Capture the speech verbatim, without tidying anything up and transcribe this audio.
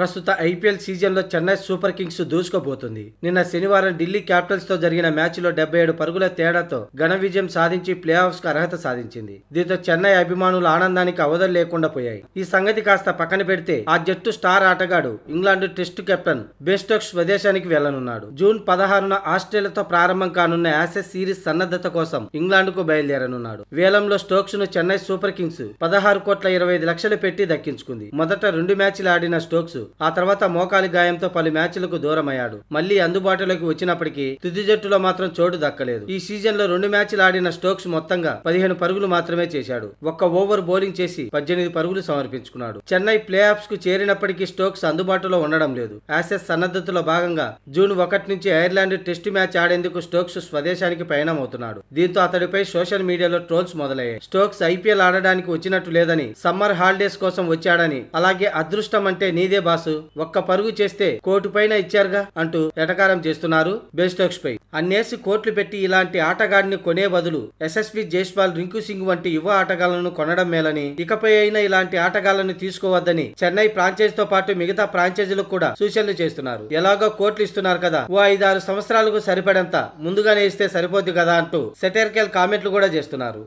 ప్రస్తుత IPL season లో Chennai super Kings దూసుకుపోతుంది. నిన్న శనివారం ఢిల్లీ క్యాపిటల్స్ తో జరిగిన మ్యాచ్ లో డెబ్బై ఏడు పరుగుల తేడాతో ఘన విజయం సాధించి ప్లే ఆఫ్స్ కు అర్హత సాధించింది. దీంతో చెన్నై అభిమానుల ఆనందానికి అవధులు లేకుండా పోయాయి. ఈ సంగతి కాస్త పక్కన పెడితే ఆ జట్టు స్టార్ ఆటగాడు England test captain Ben Stokes స్వదేశానికి వెళ్లనున్నాడు. జూన్ పదహారున ఆస్ట్రేలియాతో ప్రారంభం కానున్న యాసెస్ సిరీస్ సన్నద్ధత కోసం ఇంగ్లాండ్ కు బయలుదేరనున్నాడు. వేలంలో స్టోక్స్ ను చెన్నై సూపర్ కింగ్స్ పదహారు కోట్ల ఇరవై ఐదు లక్షలు పెట్టి దక్కించుకుంది. మొదట రెండు మ్యాచ్లు ఆడిన స్టోక్స్ ఆ తర్వాత మోకాలి గాయంతో పలు మ్యాచ్లకు దూరమయ్యాడు. మళ్లీ అందుబాటులోకి వచ్చినప్పటికీ తుది జట్టులో మాత్రం చోటు దక్కలేదు. ఈ సీజన్ లో రెండు మ్యాచ్లు ఆడిన స్టోక్స్ మొత్తంగా పదిహేను పరుగులు మాత్రమే చేశాడు. ఒక్క ఓవర్ బౌలింగ్ చేసి పద్దెనిమిది పరుగులు సమర్పించుకున్నాడు. చెన్నై ప్లే ఆఫ్స్ కు చేరినప్పటికీ స్టోక్స్ అందుబాటులో ఉండడం లేదు. యాసెస్ సన్నద్ధతలో భాగంగా జూన్ ఒకటి నుంచి ఐర్లాండ్ టెస్ట్ మ్యాచ్ ఆడేందుకు స్టోక్స్ స్వదేశానికి పయనం అవుతున్నాడు. దీంతో అతడిపై సోషల్ మీడియాలో ట్రోల్స్ మొదలయ్యాయి. స్టోక్స్ ఐపీఎల్ ఆడడానికి వచ్చినట్టు లేదని, సమ్మర్ హాలిడేస్ కోసం వచ్చాడని, అలాగే అదృష్టం అంటే నీదే బాసు, ఒక్క పరుగు చేస్తే కోటి పైన ఇచ్చారుగా అంటూ ఎటకారం చేస్తున్నారు బెన్ స్టోక్స్ పై. అన్నేసి కోట్లు పెట్టి ఇలాంటి ఆటగాడిని కొనే బదులు యశస్వి జైస్వాల్, రింకు సింగ్ వంటి యువ ఆటగాళ్లను కొనడం మేలని, ఇకపై అయినా ఇలాంటి ఆటగాళ్లను తీసుకోవద్దని చెన్నై ఫ్రాంచైజ్ తో పాటు మిగతా ఫ్రాంచైజీలకు కూడా సూచనలు చేస్తున్నారు. ఎలాగో కోట్లు ఇస్తున్నారు కదా, ఓ ఐదారు సంవత్సరాలకు సరిపడంత ముందుగానే ఇస్తే సరిపోద్ది కదా అంటూ సెటర్కెల్ కామెంట్లు కూడా చేస్తున్నారు.